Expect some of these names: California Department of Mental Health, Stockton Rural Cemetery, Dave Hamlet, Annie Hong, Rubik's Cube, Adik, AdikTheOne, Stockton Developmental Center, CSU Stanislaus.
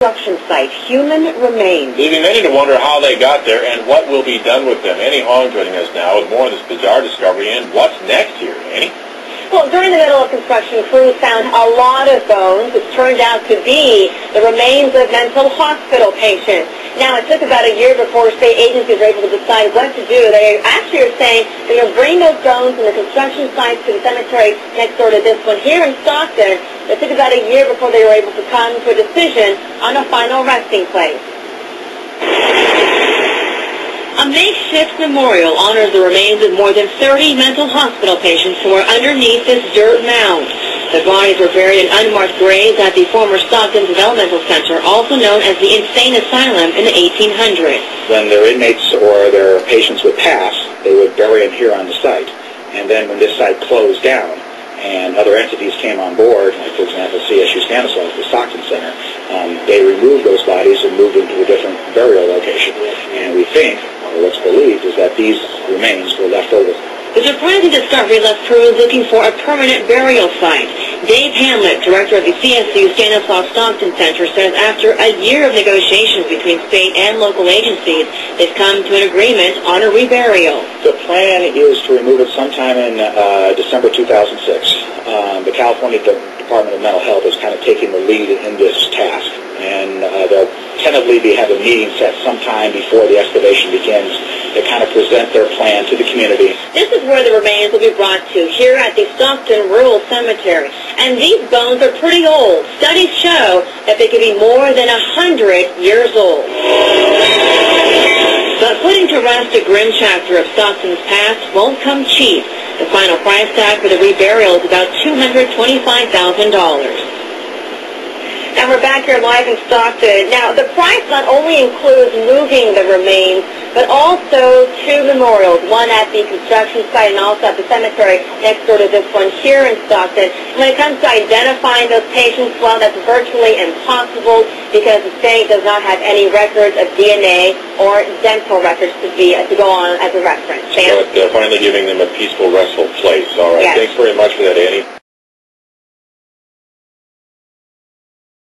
Construction site, human remains. Leaving many to wonder how they got there and what will be done with them. Annie Hong joining us now with more on this bizarre discovery and what's next here, Annie? Well, during the middle of construction, crews found a lot of bones, which turned out to be the remains of mental hospital patients. Now, it took about a year before state agencies were able to decide what to do. They actually are saying they're going to bring those bones from the construction sites to the cemetery next door to this one here in Stockton. It took about a year before they were able to come to a decision on a final resting place. A makeshift memorial honors the remains of more than 30 mental hospital patients who were underneath this dirt mound. The bodies were buried in unmarked graves at the former Stockton Developmental Center, also known as the Insane Asylum, in the 1800s. When their inmates or their patients would pass, they would bury them here on the site. And then when this site closed down, and other entities came on board, like for example CSU Stanislaus, the Stockton Center, they removed those bodies and moved them to a different burial location. And we think, or what's believed, is that these remains were left over. The surprising discovery left crews looking for a permanent burial site. Dave Hamlet, director of the CSU Stanislaus Stockton Center, says after a year of negotiations between state and local agencies, they've come to an agreement on a reburial. The plan is to remove it sometime in December 2006. The California Department of Mental Health is kind of taking the lead in this task, and they'll tentatively have a meeting set sometime before the excavation begins to kind of present their plan to the community. This is where the remains will be brought to, here at the Stockton Rural Cemetery. And these bones are pretty old. Studies show that they could be more than 100 years old. But putting to rest a grim chapter of Stockton's past won't come cheap. The final price tag for the reburial is about $225,000. And we're back here live in Stockton. Now, the price not only includes moving the remains, but also two memorials, one at the construction site and also at the cemetery next door to this one here in Stockton. When it comes to identifying those patients, well, that's virtually impossible because the state does not have any records of DNA or dental records to go on as a reference. But finally giving them a peaceful, restful place. All right, yes. Thanks very much for that, Annie.